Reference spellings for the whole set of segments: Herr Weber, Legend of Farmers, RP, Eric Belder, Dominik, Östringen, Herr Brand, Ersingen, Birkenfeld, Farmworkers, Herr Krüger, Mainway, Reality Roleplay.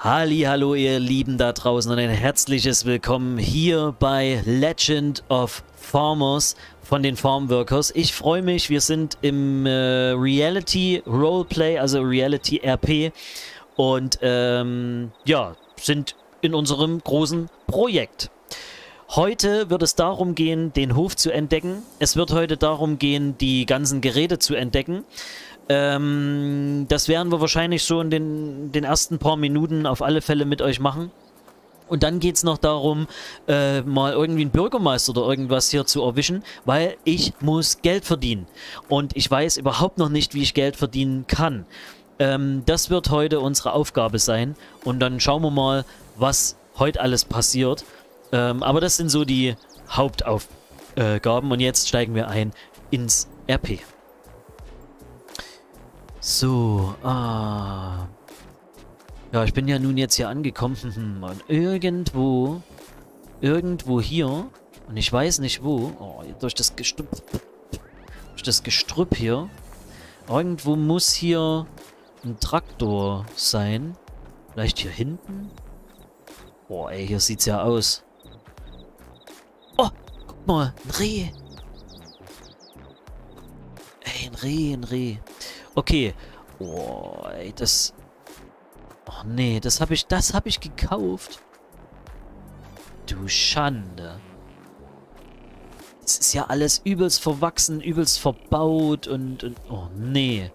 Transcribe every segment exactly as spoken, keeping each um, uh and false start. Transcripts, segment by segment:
Hallihallo ihr Lieben da draußen und ein herzliches Willkommen hier bei Legend of Farmers von den Farmworkers. Ich freue mich, wir sind im äh, Reality Roleplay, also Reality R P und ähm, ja, sind in unserem großen Projekt. Heute wird es darum gehen, den Hof zu entdecken. Es wird heute darum gehen, die ganzen Geräte zu entdecken. Ähm, das werden wir wahrscheinlich so in den, den ersten paar Minuten auf alle Fälle mit euch machen. Und dann geht es noch darum, äh, mal irgendwie einen Bürgermeister oder irgendwas hier zu erwischen, weil ich muss Geld verdienen. Und ich weiß überhaupt noch nicht, wie ich Geld verdienen kann. Ähm, das wird heute unsere Aufgabe sein. Und dann schauen wir mal, was heute alles passiert. Ähm, aber das sind so die Hauptaufgaben. Und jetzt steigen wir ein ins R P. So, ah. Ja, ich bin ja nun jetzt hier angekommen. Und irgendwo, irgendwo hier, und ich weiß nicht wo, oh, durch das Gestrüpp, durch das Gestrüpp hier, irgendwo muss hier ein Traktor sein. Vielleicht hier hinten? Boah, ey, hier sieht's ja aus. Oh, guck mal, ein Reh. Ey, ein Reh, ein Reh. Okay. Oh, ey, das... Oh, nee, das habe ich... Das habe ich gekauft. Du Schande. Das ist ja alles übelst verwachsen, übelst verbaut und... und oh, nee.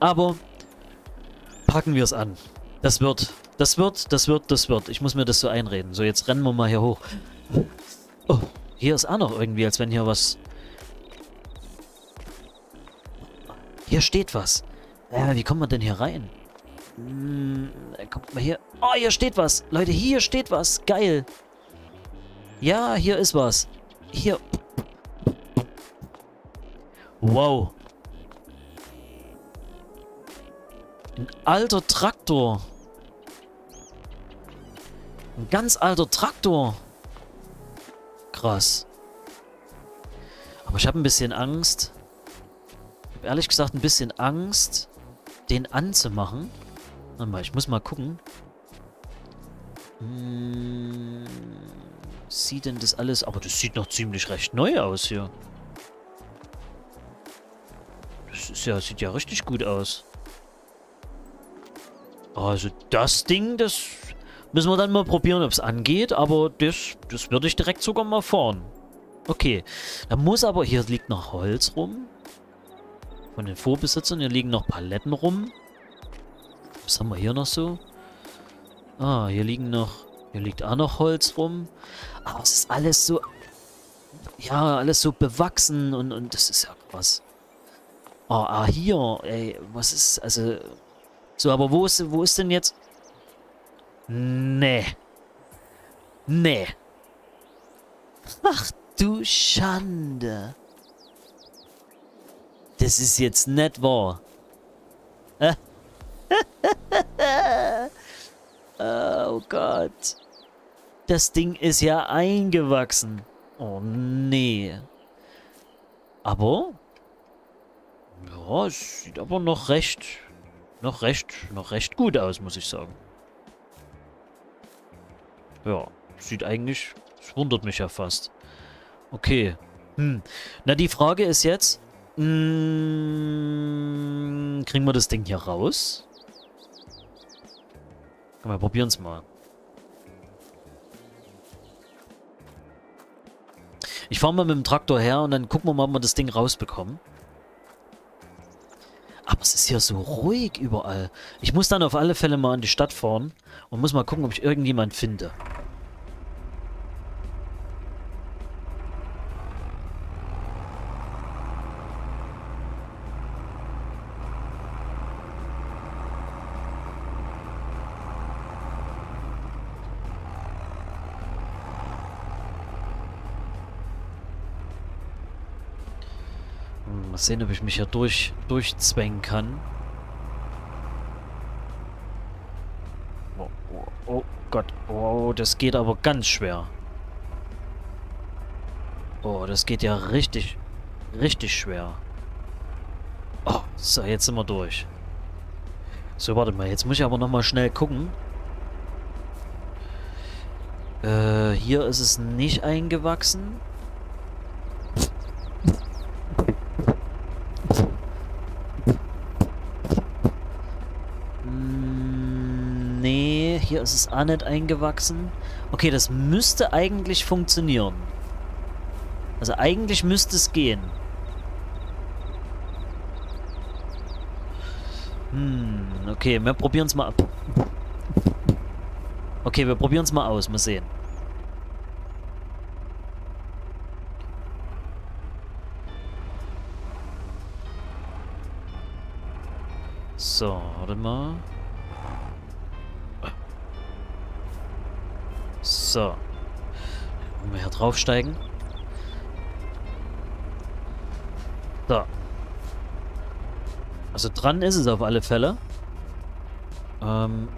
Aber... Packen wir es an. Das wird... Das wird, das wird, das wird. Ich muss mir das so einreden. So, jetzt rennen wir mal hier hoch. Oh. Hier ist auch noch irgendwie, als wenn hier was... Hier steht was. Ja, wie kommt man denn hier rein? Hm, kommt man hier... Oh, hier steht was. Leute, hier steht was. Geil. Ja, hier ist was. Hier. Wow. Ein alter Traktor. Ein ganz alter Traktor. Krass. Aber ich habe ein bisschen Angst. Ich habe ehrlich gesagt ein bisschen Angst, den anzumachen. Warte mal, ich muss mal gucken. Hm, sieht denn das alles... Aber das sieht noch ziemlich recht neu aus hier. Das ist ja, sieht ja richtig gut aus. Also das Ding, das... Müssen wir dann mal probieren, ob es angeht, aber das, das würde ich direkt sogar mal fahren. Okay, da muss aber, hier liegt noch Holz rum. Von den Vorbesitzern, hier liegen noch Paletten rum. Was haben wir hier noch so? Ah, hier liegen noch, hier liegt auch noch Holz rum. Aber es ist alles so, ja, alles so bewachsen und, und das ist ja krass. Ah, ah, hier, ey, was ist, also, so, aber wo ist, wo ist denn jetzt... Nee. Nee. Ach du Schande. Das ist jetzt nicht wahr. Oh Gott. Das Ding ist ja eingewachsen. Oh nee. Aber? Ja, es sieht aber noch recht, noch recht, noch recht gut aus, muss ich sagen. Ja, sieht eigentlich... Das wundert mich ja fast. Okay. Hm. Na, die Frage ist jetzt... Mh, kriegen wir das Ding hier raus? Komm, wir probieren es mal. Ich fahre mal mit dem Traktor her und dann gucken wir mal, ob wir das Ding rausbekommen. Aber es ist hier so ruhig überall. Ich muss dann auf alle Fälle mal in die Stadt fahren und muss mal gucken, ob ich irgendjemanden finde. Mal sehen, ob ich mich hier durch, durchzwängen kann. Oh, oh, oh Gott. Oh, das geht aber ganz schwer. Oh, das geht ja richtig, richtig schwer. Oh, So, jetzt sind wir durch. So, warte mal. Jetzt muss ich aber nochmal schnell gucken. Äh, hier ist es nicht eingewachsen. Nee, hier ist es auch nicht eingewachsen. Okay, das müsste eigentlich funktionieren. Also eigentlich müsste es gehen. Hm, okay, wir probieren es mal ab. Okay, wir probieren es mal aus, mal sehen. So, warte mal. So. Wollen wir hier draufsteigen? So. Also dran ist es auf alle Fälle. Ähm.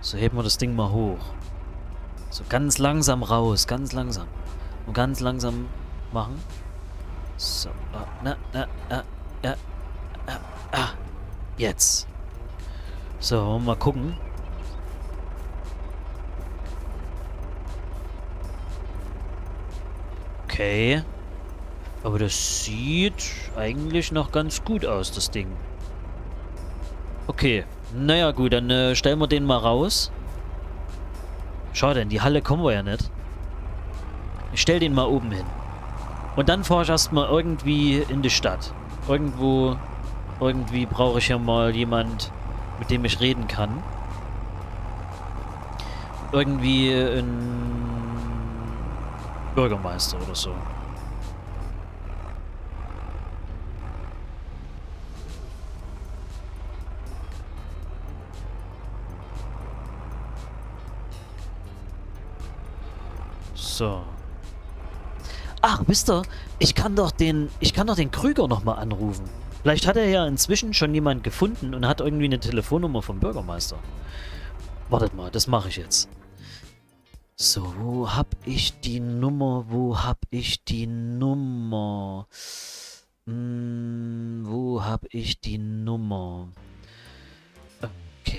So, heben wir das Ding mal hoch. So, ganz langsam raus, ganz langsam. Und ganz langsam machen. So, ah, na, na, na, na, na, ah, jetzt. So, mal gucken. Okay. Aber das sieht eigentlich noch ganz gut aus, das Ding. Okay. Naja, gut, dann äh, stellen wir den mal raus. Schade, in die Halle kommen wir ja nicht. Ich stell den mal oben hin. Und dann fahre ich erstmal irgendwie in die Stadt. Irgendwo, irgendwie brauche ich ja mal jemand, mit dem ich reden kann. Irgendwie ein Bürgermeister oder so. So. Ach, wisst ihr, ich kann doch den, ich kann doch den Krüger nochmal anrufen. Vielleicht hat er ja inzwischen schon jemanden gefunden und hat irgendwie eine Telefonnummer vom Bürgermeister. Wartet mal, das mache ich jetzt. So, wo hab ich die Nummer? Wo hab ich die Nummer? Hm, wo hab ich die Nummer? Okay.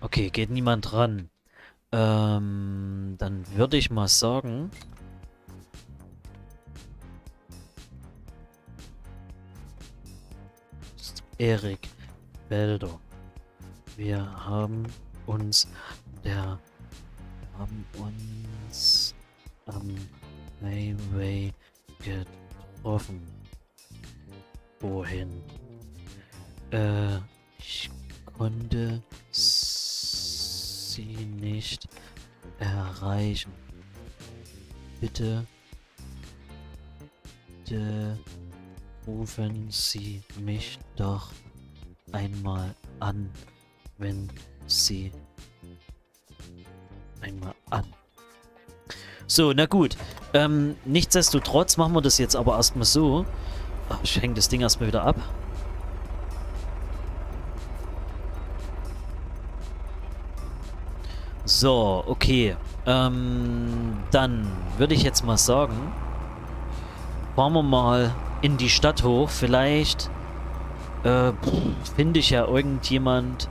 Okay, geht niemand ran. Ähm, dann würde ich mal sagen... Eric Belder. Wir haben uns... Der... haben uns... am Mainway getroffen. Wohin? Äh... Ich konnte... sie nicht erreichen. Bitte, bitte rufen Sie mich doch einmal an, wenn Sie einmal an. So, na gut. Ähm, nichtsdestotrotz machen wir das jetzt aber erstmal so. Ach, ich hänge das Ding erstmal wieder ab. So, okay. Ähm, dann würde ich jetzt mal sagen, fahren wir mal in die Stadt hoch. Vielleicht äh, finde ich ja irgendjemand.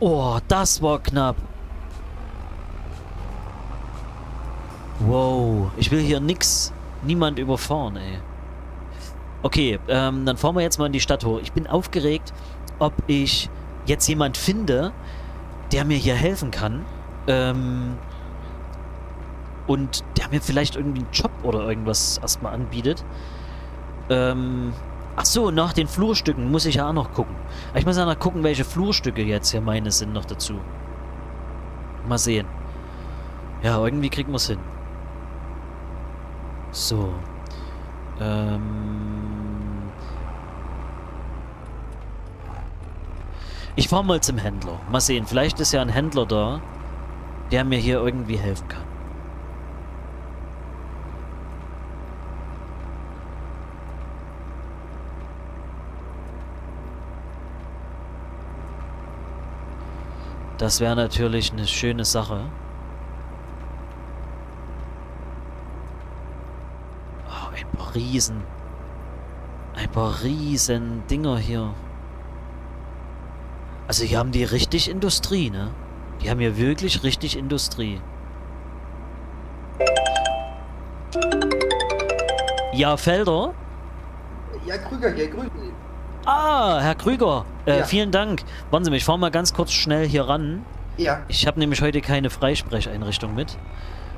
Oh, das war knapp. Wow, ich will hier nix, niemand überfahren, ey. Okay, ähm, dann fahren wir jetzt mal in die Stadt hoch. Ich bin aufgeregt, ob ich jetzt jemand finde, der mir hier helfen kann, ähm, und der mir vielleicht irgendwie einen Job oder irgendwas erstmal anbietet. Ähm, ach so, nach den Flurstücken muss ich ja auch noch gucken. Ich muss ja noch gucken, welche Flurstücke jetzt hier meine sind noch dazu. Mal sehen. Ja, irgendwie kriegen wir es hin. So. Ähm... Ich fahr mal zum Händler. Mal sehen, vielleicht ist ja ein Händler da, der mir hier irgendwie helfen kann. Das wäre natürlich eine schöne Sache. Oh, ein paar Riesen. Ein paar riesen Dinger hier. Also hier haben die richtig Industrie, ne? Die haben hier wirklich richtig Industrie. Ja, Felder? Ja, Krüger, ja, Krüger. Ah, Herr Krüger, äh, ja. Vielen Dank. Warten Sie mich, ich fahre mal ganz kurz schnell hier ran. Ja. Ich habe nämlich heute keine Freisprecheinrichtung mit.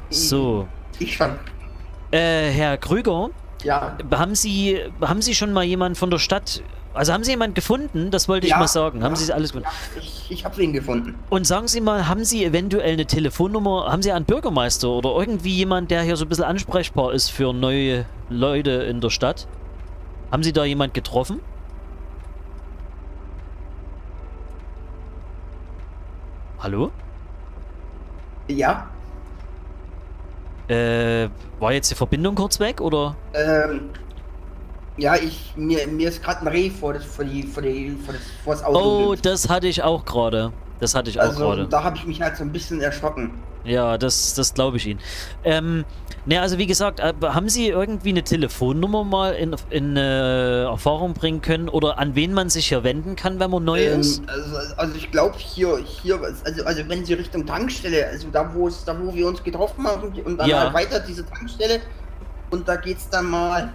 So. Ich fand. Äh, Herr Krüger? Ja. Haben Sie, haben Sie schon mal jemanden von der Stadt... Also haben Sie jemanden gefunden? Das wollte ich ja, mal sagen. Haben ja, Sie alles gefunden? Ja, ich ich habe ihn gefunden. Und sagen Sie mal, haben Sie eventuell eine Telefonnummer? Haben Sie einen Bürgermeister oder irgendwie jemand, der hier so ein bisschen ansprechbar ist für neue Leute in der Stadt? Haben Sie da jemanden getroffen? Hallo? Ja. Äh, war jetzt die Verbindung kurz weg oder? Ähm... Ja, ich mir, mir ist gerade ein Reh vor das, vor die, vor die, vor das, vor das Auto. Oh, das hatte ich auch gerade. Das hatte ich auch gerade. Also da habe ich mich halt so ein bisschen erschrocken. Ja, das, das glaube ich Ihnen. Ähm, ne, also wie gesagt, haben Sie irgendwie eine Telefonnummer mal in, in äh, Erfahrung bringen können oder an wen man sich hier wenden kann, wenn man neu ähm, ist? Also, also ich glaube hier, hier, also, also wenn Sie Richtung Tankstelle, also da wo es, da wo wir uns getroffen haben und dann ja. halt weiter diese Tankstelle und da geht's dann mal.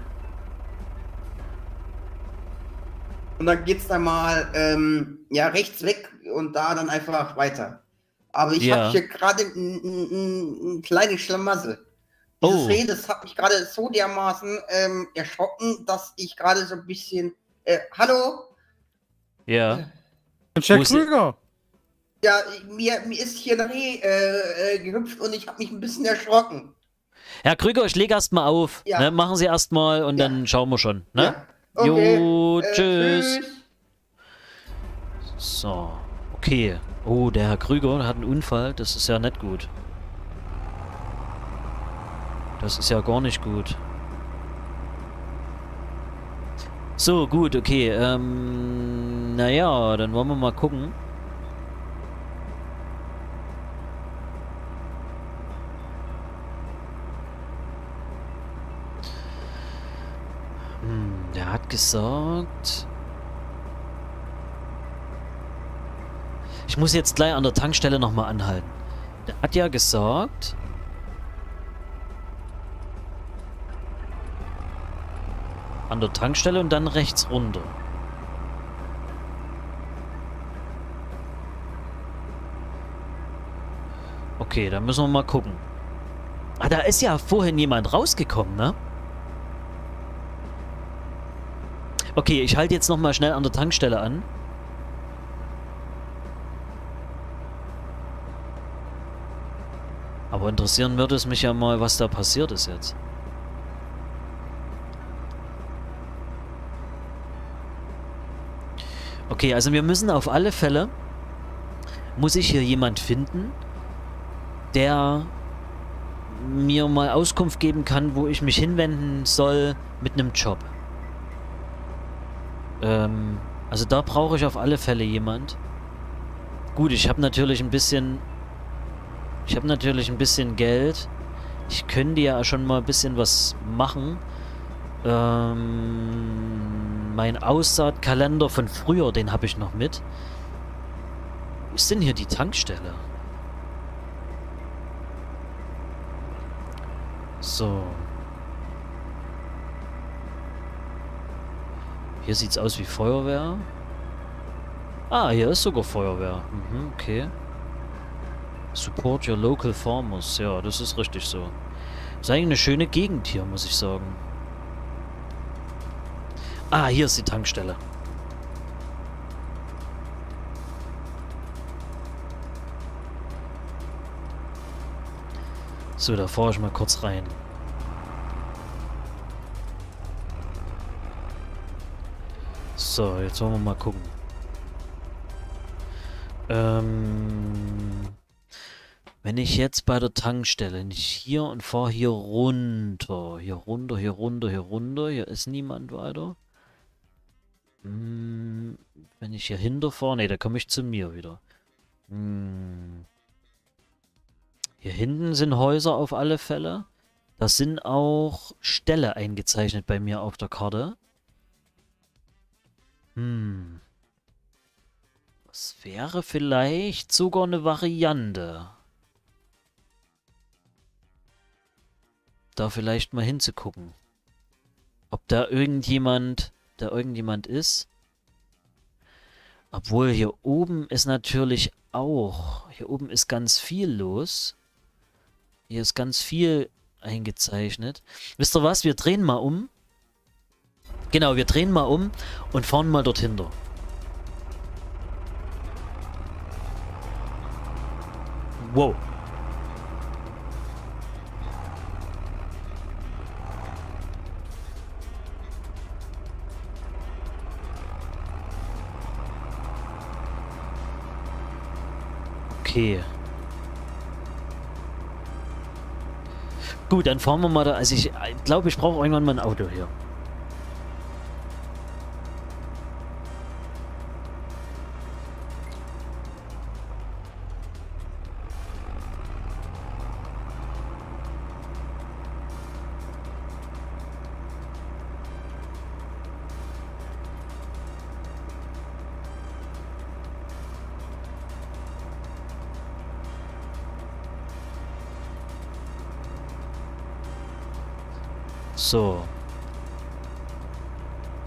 Und dann geht's dann mal ähm, ja, rechts weg und da dann einfach weiter. Aber ich ja. habe hier gerade eine kleine Schlamassel. Oh. Dieses Reh, das hat mich gerade so dermaßen ähm, erschrocken, dass ich gerade so ein bisschen... Äh, hallo? Ja. Herr Krüger. Ja, mir, mir ist hier ein Reh äh, äh, gehüpft und ich habe mich ein bisschen erschrocken. Herr Krüger, ich lege erstmal auf. Ja. Ne? Machen Sie erstmal und ja. dann schauen wir schon. Ne? Ja. Okay. Jo, tschüss. Äh, tschüss. So, okay. Oh, der Herr Krüger hat einen Unfall. Das ist ja nicht gut. Das ist ja gar nicht gut. So, gut, okay. Ähm, naja, dann wollen wir mal gucken. Der hat gesagt... Ich muss jetzt gleich an der Tankstelle nochmal anhalten. Der hat ja gesagt... An der Tankstelle und dann rechts runter. Okay, dann müssen wir mal gucken. Ah, da ist ja vorhin jemand rausgekommen, ne? Okay, ich halte jetzt nochmal schnell an der Tankstelle an. Aber interessieren würde es mich ja mal, was da passiert ist jetzt. Okay, also wir müssen auf alle Fälle... Muss ich hier jemand finden, der mir mal Auskunft geben kann, wo ich mich hinwenden soll mit einem Job. Ähm, also da brauche ich auf alle Fälle jemand. Gut, ich habe natürlich ein bisschen... Ich habe natürlich ein bisschen Geld. Ich könnte ja schon mal ein bisschen was machen. Ähm, mein Aussaatkalender von früher, den habe ich noch mit. Wo ist denn hier die Tankstelle? So... Hier sieht's aus wie Feuerwehr. Ah, hier ist sogar Feuerwehr. Mhm, okay. Support your local farmers. Ja, das ist richtig so. Ist eigentlich eine schöne Gegend hier, muss ich sagen. Ah, hier ist die Tankstelle. So, da fahre ich mal kurz rein. So, jetzt wollen wir mal gucken. Ähm, wenn ich jetzt bei der Tankstelle nicht hier und fahre hier runter, hier runter, hier runter, hier runter, hier ist niemand weiter. Hm, wenn ich hier hinterfahre, ne, da komme ich zu mir wieder. Hm. Hier hinten sind Häuser auf alle Fälle. Das sind auch Ställe eingezeichnet bei mir auf der Karte. Hm. Das wäre vielleicht sogar eine Variante. Da vielleicht mal hinzugucken. Ob da irgendjemand, da irgendjemand ist. Obwohl hier oben ist natürlich auch, hier oben ist ganz viel los. Hier ist ganz viel eingezeichnet. Wisst ihr was? Wir drehen mal um. Genau, wir drehen mal um und fahren mal dort hinter. Wow. Okay. Gut, dann fahren wir mal da. Also ich glaube, ich brauche irgendwann mal ein Auto hier. So.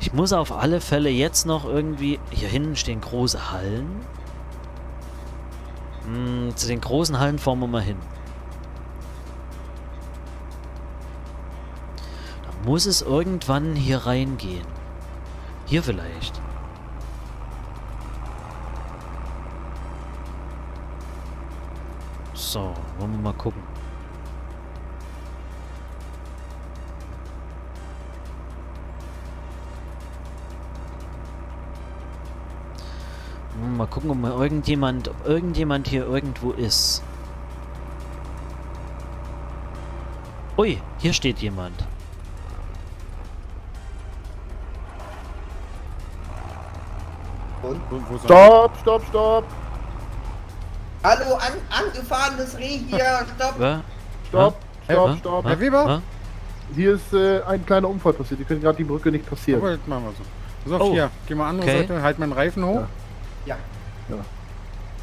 Ich muss auf alle Fälle jetzt noch irgendwie... Hier hinten stehen große Hallen. Hm, zu den großen Hallen fahren wir mal hin. Da muss es irgendwann hier reingehen. Hier vielleicht. So, wollen wir mal gucken. Mal gucken, ob irgendjemand, ob irgendjemand hier irgendwo ist. Ui, hier steht jemand. Und? Stopp, stopp, stopp! Hallo, an, angefahrenes Reh hier! Stopp! Ja? Stopp, ja? stopp, ja? stopp! Ja? Herr Weber? Ja? Hier ist äh, ein kleiner Unfall passiert. Die können gerade die Brücke nicht passieren. Aber jetzt machen wir so. So, oh. hier, geh mal an, okay. Seite, halt meinen Reifen hoch. Ja. Ja.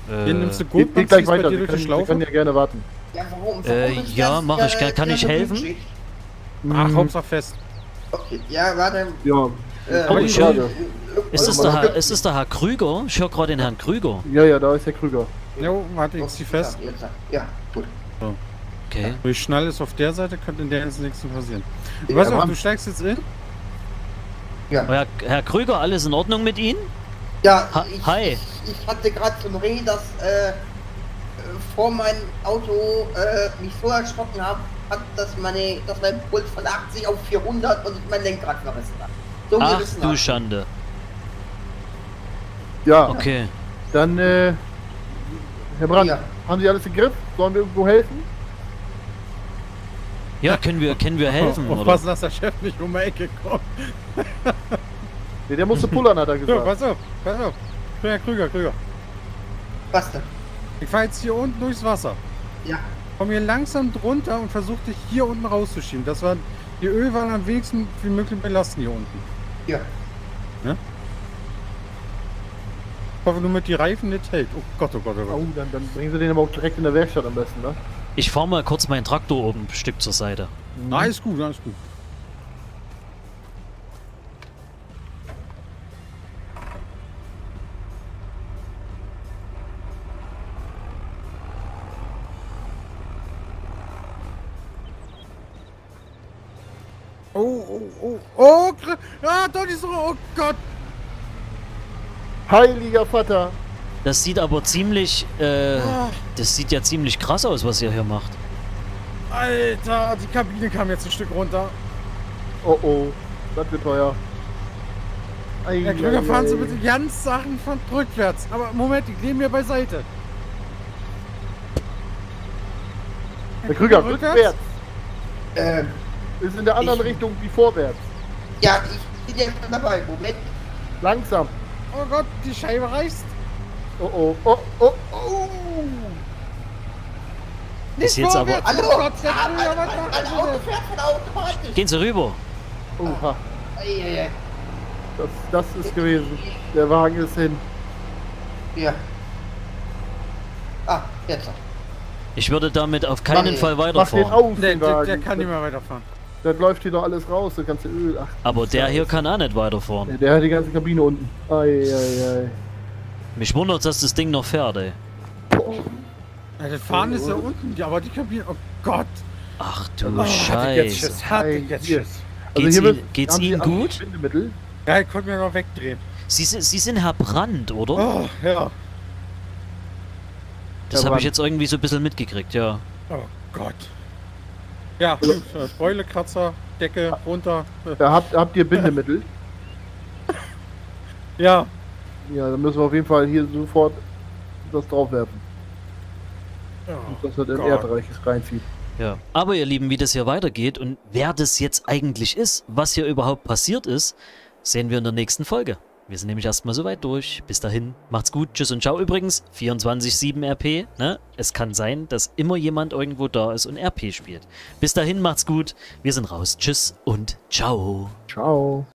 ja. Äh, Hier nimmst du Gurtband, geht gleich weiter, wir können, können ja gerne warten. Ja, warum? warum äh, ja, mach ich, kann, kann ich helfen? Ach, Hauptsache fest. Okay, ja, warte. Ja. Äh, oh, ich höre. Ist es der, der Herr Krüger? Ich höre gerade den Herrn Krüger. Ja, ja, da ist Herr Krüger. Jo, warte, ich zieh fest. Ja, gut. So. Okay. Die Schnalle ist auf der Seite, könnte in der ins nächste passieren. Ja, was auch, du steigst jetzt in? Ja. Herr, Herr Krüger, alles in Ordnung mit Ihnen? Ja, ha ich, hi. Ich, ich hatte gerade zum Reh, dass äh, vor meinem Auto äh, mich so erschrocken habe, hat, dass, meine, dass mein Puls von achtzig auf vierhundert und mein Lenkrad verrissen hat. So Ach du hat. Schande. Ja, okay. Dann, äh, Herr Brand, ja. haben Sie alles im Griff? Sollen wir irgendwo helfen? Ja, können wir, können wir helfen, oder? Aufpassen, dass der Chef nicht um die Ecke kommt. Nee, der musste pullern, hat er gesagt. So, pass auf, pass auf. Ich bin Herr Krüger, Krüger. Was denn? Ich fahr jetzt hier unten durchs Wasser. Ja. Komm hier langsam drunter und versuch dich hier unten rauszuschieben. Das war, die Ölwand am wenigsten wie möglich belasten hier unten. Ja. Ne? Ich hoffe nur mit die Reifen nicht hält. Oh Gott, oh Gott, oh Gott. Oh, dann, dann bringen sie den aber auch direkt in der Werkstatt am besten, ne? Ich fahr mal kurz meinen Traktor oben ein Stück zur Seite. Mhm. Na, ist gut, alles gut. Oh, oh, ah, doch nicht so, oh Gott. Heiliger Vater. Das sieht aber ziemlich, äh, ah. das sieht ja ziemlich krass aus, was ihr hier macht. Alter, die Kabine kam jetzt ein Stück runter. Oh, oh, das wird teuer. Herr Krüger, fahren Sie bitte ganz Sachen von rückwärts. Aber Moment, ich nehme mir beiseite. Herr Krüger, rückwärts. Ähm. Ist in der anderen ich, Richtung wie vorwärts. Ja, ich bin jetzt dabei. Moment. Langsam. Oh Gott, die Scheibe reißt. Oh, oh, oh, oh, oh. Ist jetzt aber... Hallo, hallo, hallo, gehen Sie rüber. Oha. Das, das ist gewesen. Der Wagen ist hin. Ja. Ah, jetzt. Ich würde damit auf keinen mach, Fall weiterfahren. Mach den auf, den der, der kann nicht mehr weiterfahren. Dann läuft hier doch alles raus, das ganze Öl. Ach, aber der hier kann auch nicht weiterfahren. Der, der hat die ganze Kabine unten. Ei, ei, ei. Mich wundert, dass das Ding noch fährt, ey. Ja, das Fahren oh, ist ja unten, aber die Kabine... Oh Gott! Ach du oh, Scheiße. Geht's, also Ihnen, geht's Ihnen gut? Ja, ich konnte mir noch wegdrehen. Sie, Sie sind Herr Brand, oder? Oh, ja. Das habe ich jetzt irgendwie so ein bisschen mitgekriegt, ja. Oh Gott. Ja, Beulekratzer, Decke, runter. Ja, habt, habt ihr Bindemittel? Ja. Ja, dann müssen wir auf jeden Fall hier sofort das draufwerfen. Oh, und das wird im Erdreich reinzieht. Ja. Aber ihr Lieben, wie das hier weitergeht und wer das jetzt eigentlich ist, was hier überhaupt passiert ist, sehen wir in der nächsten Folge. Wir sind nämlich erstmal soweit durch. Bis dahin, macht's gut, tschüss und ciao. Übrigens, vierundzwanzig sieben R P, ne? Es kann sein, dass immer jemand irgendwo da ist und R P spielt. Bis dahin, macht's gut, wir sind raus, tschüss und ciao. Ciao.